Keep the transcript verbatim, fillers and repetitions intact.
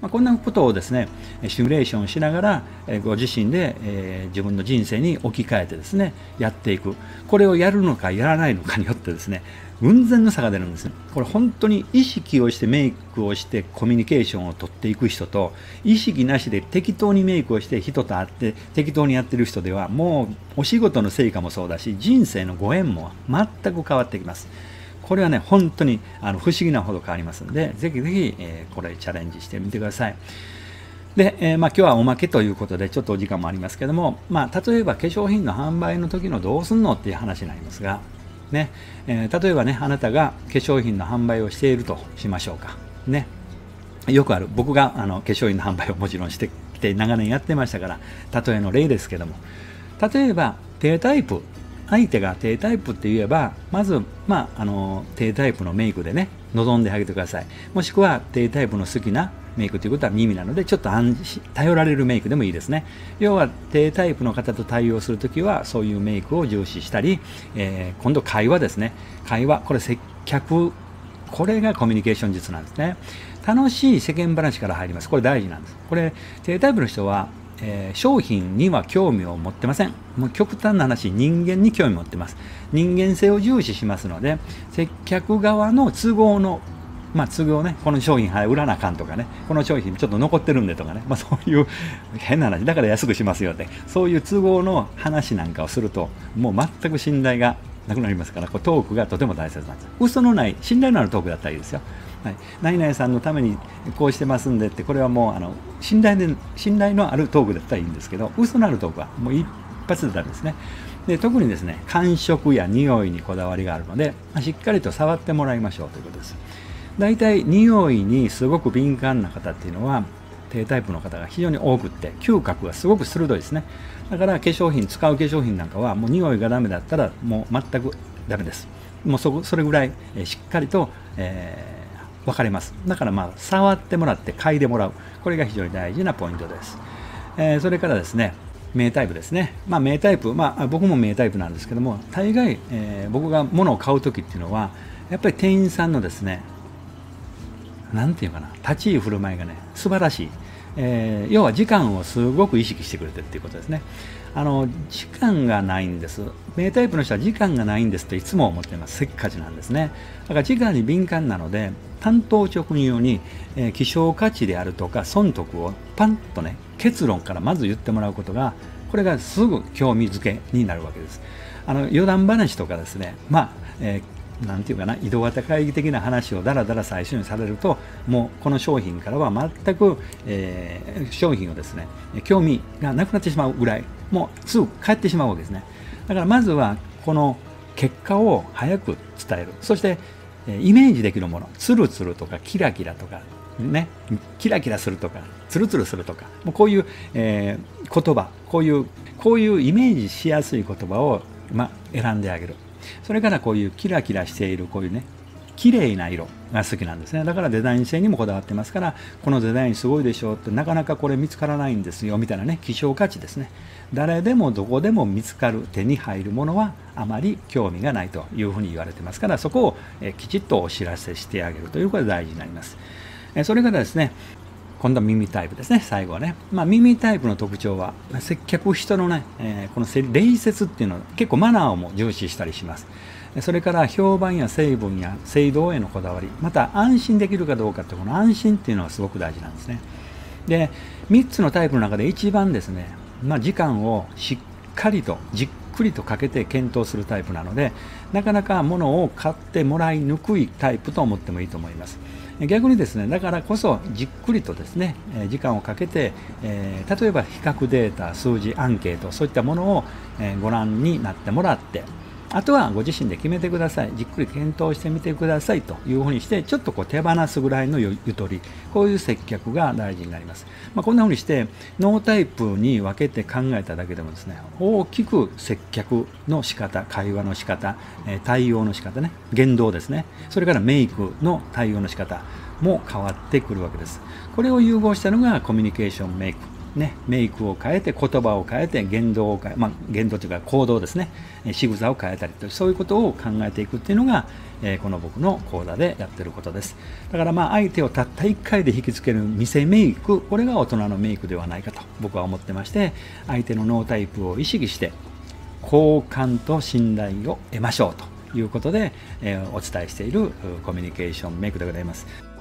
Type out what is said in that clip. まあ、こんなことをですねシミュレーションしながらご自身で、えー、自分の人生に置き換えてですねやっていく、これをやるのかやらないのかによってですね雲仙の差が出るんですよ。これ本当に意識をしてメイクをしてコミュニケーションを取っていく人と、意識なしで適当にメイクをして人と会って適当にやってる人では、もうお仕事の成果もそうだし人生のご縁も全く変わってきます。これはね本当にあの不思議なほど変わりますので、ぜひぜひ、えー、これチャレンジしてみてください。で、えーまあ、今日はおまけということでちょっとお時間もありますけども、まあ、例えば化粧品の販売の時のどうすんのっていう話になりますがね、えー、例えばねあなたが化粧品の販売をしているとしましょうかね。よくある、僕があの化粧品の販売をもちろんしてきて長年やってましたから例えの例ですけども、例えば低タイプ、相手が低タイプって言えば、まず、まあ、あの低タイプのメイクでね望んであげてください。もしくは低タイプの好きなメイクということは耳なので、ちょっと安心頼られるメイクでもいいですね。要は低タイプの方と対応するときはそういうメイクを重視したり、えー、今度会話ですね。会話、これ接客、これがコミュニケーション術なんですね。楽しい世間話から入ります。これ大事なんです。これ低タイプの人はえー、商品には興味を持ってません。もう極端な話、人間に興味を持ってます。人間性を重視しますので、接客側の都合の、まあ、都合ね、この商品売らなあかんとかね、この商品ちょっと残ってるんでとかね、まあ、そういう変な話だから安くしますよって、そういう都合の話なんかをするともう全く信頼がなくなりますから、こうトークがとても大切なんです。嘘のない信頼のあるトークだったらいいですよ。はい、何々さんのためにこうしてますんでって、これはもうあの信頼で信頼のあるトークだったらいいんですけど、嘘のあるトークはもう一発でダメですね。で、特にですね感触や匂いにこだわりがあるので、まあ、しっかりと触ってもらいましょうということです。だいたい匂いにすごく敏感な方っていうのは低タイプの方が非常に多くって、嗅覚がすごく鋭いですね。だから化粧品、使う化粧品なんかはもう匂いがダメだったらもう全くダメです。もう そ, それぐらいしっかりと、えー分かれます。だからまあ触ってもらって嗅いでもらう、これが非常に大事なポイントです。えー、それからですね名タイプですね。まあ名タイプ、まあ僕も名タイプなんですけども、大概、えー、僕が物を買う時っていうのはやっぱり店員さんのですねなんていうかな、立ち居振る舞いがね素晴らしい、えー、要は時間をすごく意識してくれてるっていうことですね。あの時間がないんです。名タイプの人は時間がないんですっていつも思っています。せっかちなんですね。だから時間に敏感なので、単刀直入に、えー、希少価値であるとか損得をパンとね結論からまず言ってもらうことが、これがすぐ興味づけになるわけです。あの余談話とかですね、まあ、えーなんていうかな、井戸端会議的な話をだらだら最初にされると、もうこの商品からは全く、えー、商品をですね興味がなくなってしまうぐらい、もうすぐ帰ってしまうわけですね。だからまずはこの結果を早く伝える。そしてイメージできるもの、ツルツルとかキラキラとかね、キラキラするとかツルツルするとか、もうこういう、えー、言葉、こういうこういうイメージしやすい言葉を、ま、選んであげる。それからこういうキラキラしている、こういうね綺麗な色が好きなんですね。だからデザイン性にもこだわってますから、このデザインすごいでしょうって、なかなかこれ見つからないんですよみたいなね、希少価値ですね。誰でもどこでも見つかる、手に入るものはあまり興味がないというふうに言われてますから、そこをえきちっとお知らせしてあげるということが大事になります。えそれからですね、今度は耳タイプですね。最後はね、まあ、耳タイプの特徴は接客、人のね、えー、この礼節っていうのは結構マナーをも重視したりします。それから評判や成分や制度へのこだわり、また安心できるかどうかって、この安心っていうのはすごく大事なんですね。で、みっつのタイプの中で一番ですね、まあ、時間をしっかりとじっくりとかけて検討するタイプなので、なかなか物を買ってもらいにくいタイプと思ってもいいと思います。逆にですね、だからこそじっくりとですね時間をかけて、えー、例えば比較データ、数字、アンケート、そういったものをご覧になってもらって、あとはご自身で決めてください。じっくり検討してみてくださいというふうにして、ちょっとこう手放すぐらいのゆとり、こういう接客が大事になります。まあ、こんなふうにしてノータイプに分けて考えただけでもですね、大きく接客の仕方、会話の仕方、対応の仕方ね、言動ですね、それからメイクの対応の仕方も変わってくるわけです。これを融合したのがコミュニケーションメイクね、メイクを変えて、言葉を変えて、言動を変え、まあ、言動というか行動ですね、仕草を変えたりと、そういうことを考えていくっていうのが、えー、この僕の講座でやってることです。だからまあ相手をたったいっかいで引きつける見せメイク、これが大人のメイクではないかと僕は思ってまして、相手の脳タイプを意識して、好感と信頼を得ましょうということで、えー、お伝えしているコミュニケーションメイクでございます。